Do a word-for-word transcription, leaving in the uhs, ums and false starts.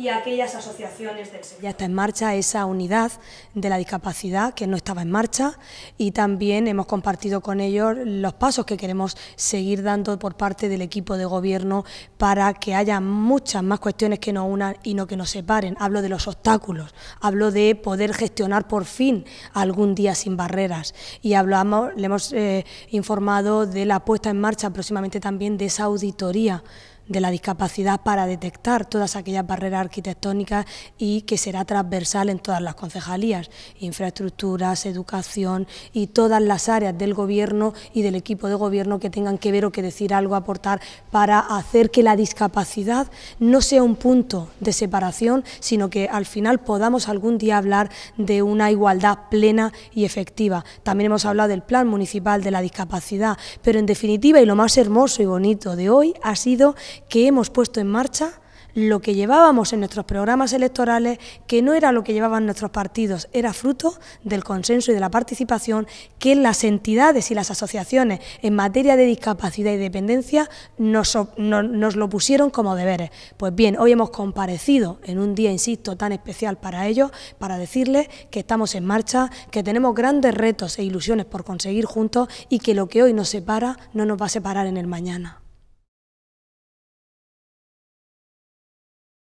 y a aquellas asociaciones del sector. Ya está en marcha esa unidad de la discapacidad que no estaba en marcha, y también hemos compartido con ellos los pasos que queremos seguir dando por parte del equipo de gobierno para que haya muchas más cuestiones que nos unan y no que nos separen. Hablo de los obstáculos, hablo de poder gestionar por fin algún día sin barreras, y hablamos, le hemos eh, informado de la puesta en marcha próximamente también de esa auditoría de la discapacidad para detectar todas aquellas barreras arquitectónicas, y que será transversal en todas las concejalías, infraestructuras, educación y todas las áreas del Gobierno y del equipo de Gobierno que tengan que ver o que decir algo, aportar, para hacer que la discapacidad no sea un punto de separación, sino que al final podamos algún día hablar de una igualdad plena y efectiva. También hemos hablado del Plan Municipal de la Discapacidad, pero en definitiva, y lo más hermoso y bonito de hoy ha sido que hemos puesto en marcha lo que llevábamos en nuestros programas electorales, que no era lo que llevaban nuestros partidos, era fruto del consenso y de la participación que las entidades y las asociaciones en materia de discapacidad y dependencia nos, nos, nos lo pusieron como deberes. Pues bien, hoy hemos comparecido en un día, insisto, tan especial para ellos, para decirles que estamos en marcha, que tenemos grandes retos e ilusiones por conseguir juntos, y que lo que hoy nos separa no nos va a separar en el mañana.